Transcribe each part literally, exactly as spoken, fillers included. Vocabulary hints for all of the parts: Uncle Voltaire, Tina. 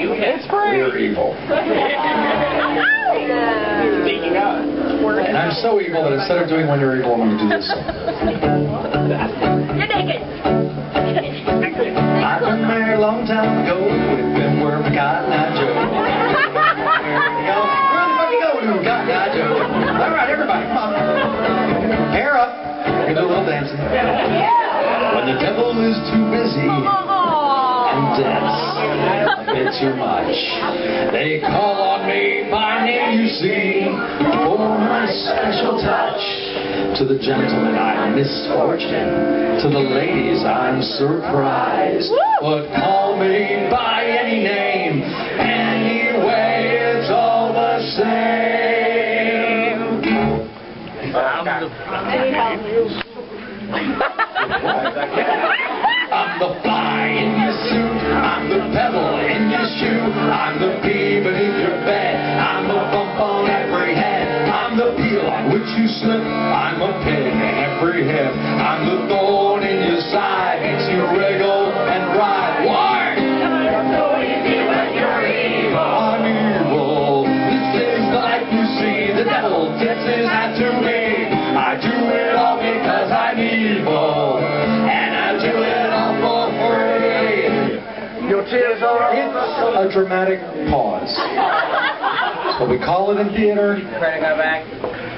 You it's free. We're evil. Speaking up. And I'm so evil that instead of doing when you're evil, I'm going to do this. You're naked. I've been married a long time ago. We've been worth a Cotton Eye Joe. Here we go. Where the fuck you go to Cotton Eye Joe? All right, everybody, come on. Hair up. We're going to do a little dancing. Yeah. When the devil is too busy. Dance. It's too much. They call on me by name, you see, for my special touch. To the gentleman I'm misfortune. To the ladies I'm surprise. But call me by any name. Anyway, it's all the same. I'm the fly in your suit, I'm the pebble in your shoe, I'm the pea beneath your bed, I'm the bump on every head, I'm the peel on which you slip, I'm a pin in every hip, I'm the thorn in your side, makes you wriggle and ride. Why? I know you feel like you're evil. I'm evil. This is the life you see, the devil gets his hat to me. I do it all because I'm evil. It's a dramatic pause. That's what we call it in theater.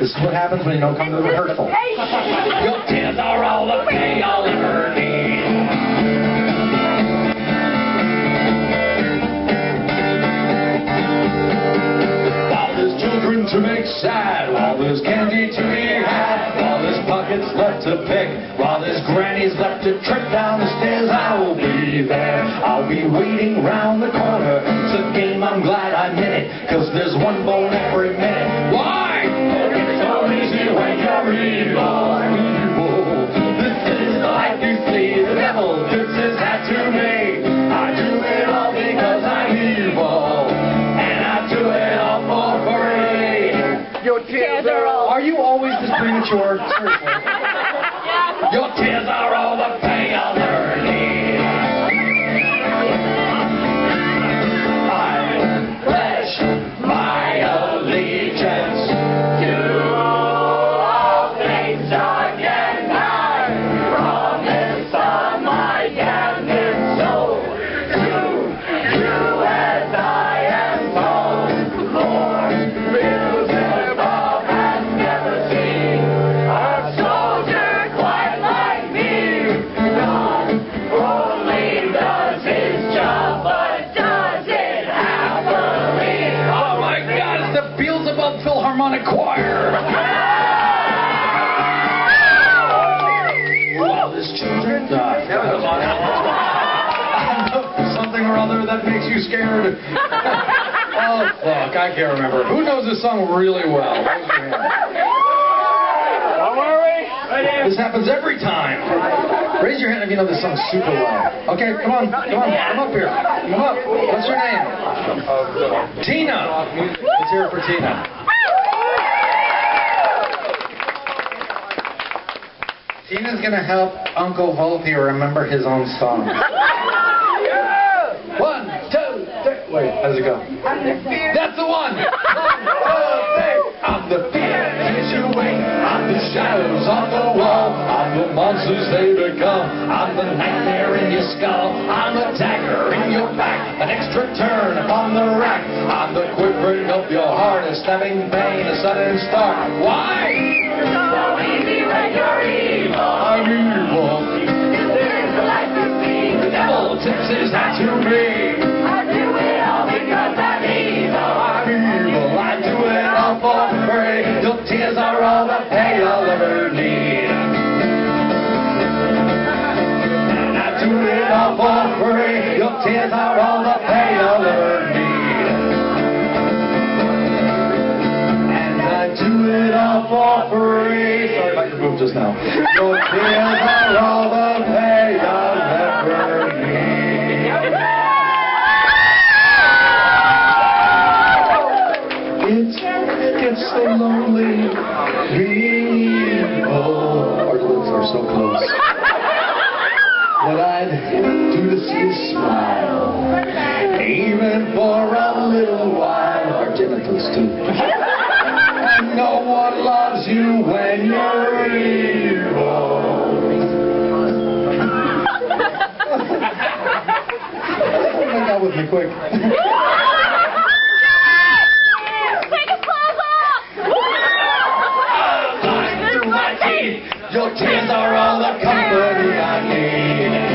This is what happens when you don't come to the rehearsal. Your tears are all the pay I'll ever need. While there's children to make sad, while there's candy to be had, while there's pockets left to pick, while there's grannies left to trip down the stairs, I will be there. I'll be waiting round the corner. It's a game, I'm glad I'm in it, cause there's one bone every minute. Why? It's so easy when you're evil. I'm evil. This is the life you see. The devil puts his hat to me. I do it all because I'm evil. And I do it all for free. Your tears are all... Are you always this premature? Seriously. Your tears are all the pain I'll ever need. Scared. Oh, fuck. I can't remember. Who knows this song really well? Don't worry. This happens every time. Raise your hand if you know this song super well. Okay, come on. Come on. Come up here. Come up. What's your name? Tina. Let's hear it for Tina. Tina's going to help Uncle Voltaire remember his own song. One, two, three. Wait, how's it go? I'm the fear. That's the one. I'm the fear that you wait. I'm the shadows on the wall. I'm the monsters they become. I'm the nightmare in your skull. I'm the dagger in your back. An extra turn on the rack. I'm the quivering of your heart. A stabbing pain, a sudden start. Why? It's so easy when you're evil. I'm evil. This is the life you see. The devil tips his hat to me. I do it all because I'm evil. I'm evil. I do it all for free. Your tears are all the pay I'll ever need. And I do it all for free. Your tears are all the pay I'll ever need. And I do it all for free. Sorry about your move just now. Your tears are all the pay I'll ever need. It's so lonely being evil. Our lips are so close. What I'd do to see you smile, even in for a little while. Or give it those two. And no one loves you when you're evil. Hang out with me quick. Your tears are all the company I need.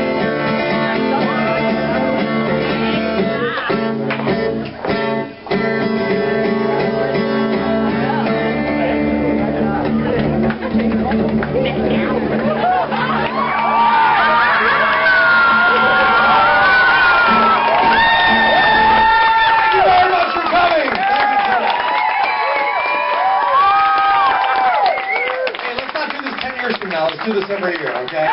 Thank you very much for coming. Hey, let's not do this ten years from now. Let's do this every year, okay?